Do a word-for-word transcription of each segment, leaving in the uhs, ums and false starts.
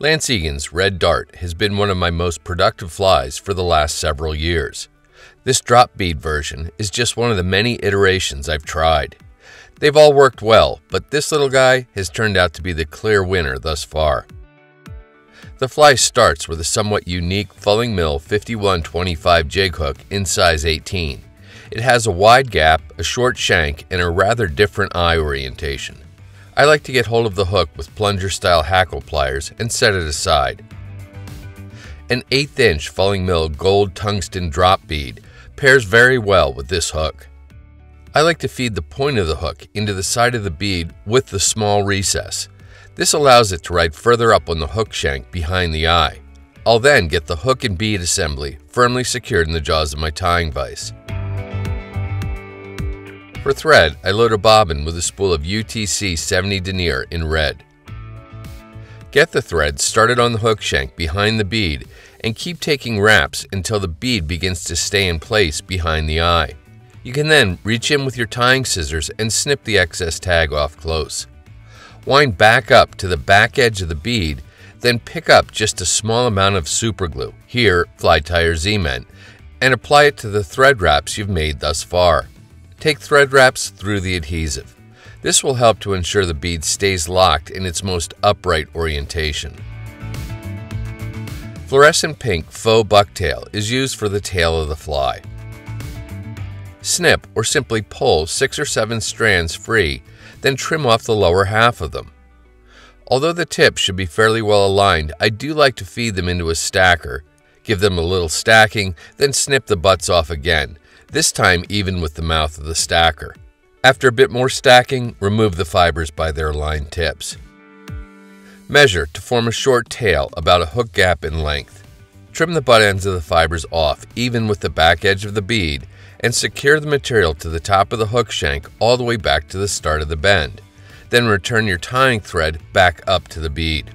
Lance Egan's Red Dart has been one of my most productive flies for the last several years. This drop bead version is just one of the many iterations I've tried. They've all worked well, but this little guy has turned out to be the clear winner thus far. The fly starts with a somewhat unique Fulling Mill fifty-one twenty-five jig hook in size eighteen. It has a wide gap, a short shank, and a rather different eye orientation. I like to get hold of the hook with plunger-style hackle pliers and set it aside. An eighth inch Fulling Mill gold tungsten drop bead pairs very well with this hook. I like to feed the point of the hook into the side of the bead with the small recess. This allows it to ride further up on the hook shank behind the eye. I'll then get the hook and bead assembly firmly secured in the jaws of my tying vise. For thread, I load a bobbin with a spool of U T C seventy denier in red. Get the thread started on the hook shank behind the bead and keep taking wraps until the bead begins to stay in place behind the eye. You can then reach in with your tying scissors and snip the excess tag off close. Wind back up to the back edge of the bead, then pick up just a small amount of superglue, here Fly Tyer Zement, and apply it to the thread wraps you've made thus far. Take thread wraps through the adhesive. This will help to ensure the bead stays locked in its most upright orientation. Fluorescent pink faux bucktail is used for the tail of the fly. Snip or simply pull six or seven strands free, then trim off the lower half of them. Although the tips should be fairly well aligned, I do like to feed them into a stacker. Give them a little stacking, then snip the butts off again, this time even with the mouth of the stacker. After a bit more stacking, remove the fibers by their aligned tips. Measure to form a short tail about a hook gap in length. Trim the butt ends of the fibers off even with the back edge of the bead and secure the material to the top of the hook shank all the way back to the start of the bend. Then return your tying thread back up to the bead.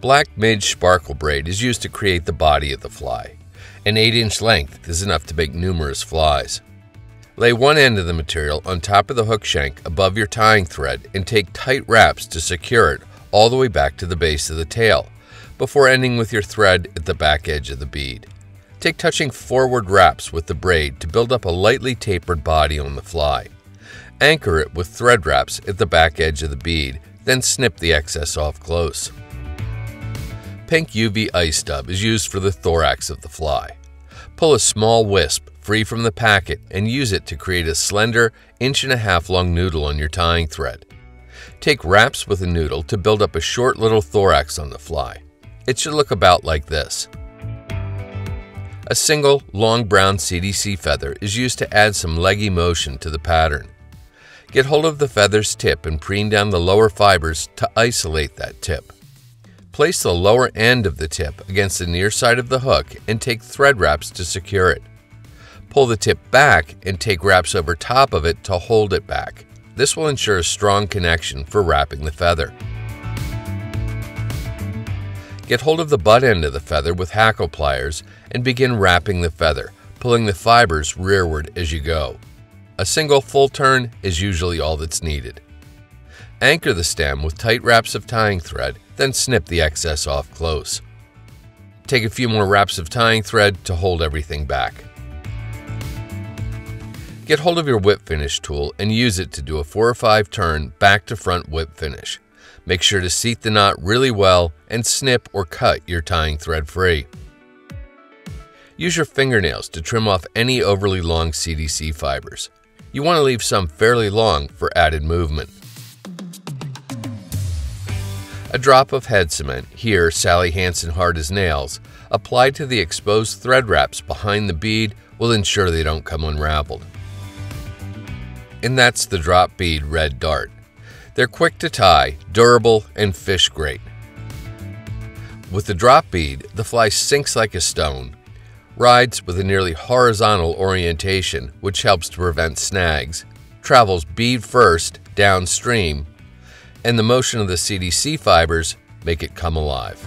Black Midge Sparkle Braid is used to create the body of the fly. An eight inch length is enough to make numerous flies. Lay one end of the material on top of the hook shank above your tying thread and take tight wraps to secure it all the way back to the base of the tail, before ending with your thread at the back edge of the bead. Take touching forward wraps with the braid to build up a lightly tapered body on the fly. Anchor it with thread wraps at the back edge of the bead, then snip the excess off close. Pink U V Ice Dub is used for the thorax of the fly. Pull a small wisp free from the packet and use it to create a slender, inch and a half long noodle on your tying thread. Take wraps with a noodle to build up a short little thorax on the fly. It should look about like this. A single, long brown C D C feather is used to add some leggy motion to the pattern. Get hold of the feather's tip and preen down the lower fibers to isolate that tip. Place the lower end of the tip against the near side of the hook and take thread wraps to secure it. Pull the tip back and take wraps over top of it to hold it back. This will ensure a strong connection for wrapping the feather. Get hold of the butt end of the feather with hackle pliers and begin wrapping the feather, pulling the fibers rearward as you go. A single full turn is usually all that's needed. Anchor the stem with tight wraps of tying thread, then snip the excess off close. Take a few more wraps of tying thread to hold everything back. Get hold of your whip finish tool and use it to do a four or five turn back to front whip finish. Make sure to seat the knot really well and snip or cut your tying thread free. Use your fingernails to trim off any overly long C D C fibers. You want to leave some fairly long for added movement. A drop of head cement, here Sally Hansen Hard as Nails, applied to the exposed thread wraps behind the bead will ensure they don't come unraveled. And that's the drop bead Red Dart. They're quick to tie, durable, and fish great. With the drop bead, the fly sinks like a stone, rides with a nearly horizontal orientation which helps to prevent snags, travels bead first downstream, and the motion of the C D C fibers make it come alive.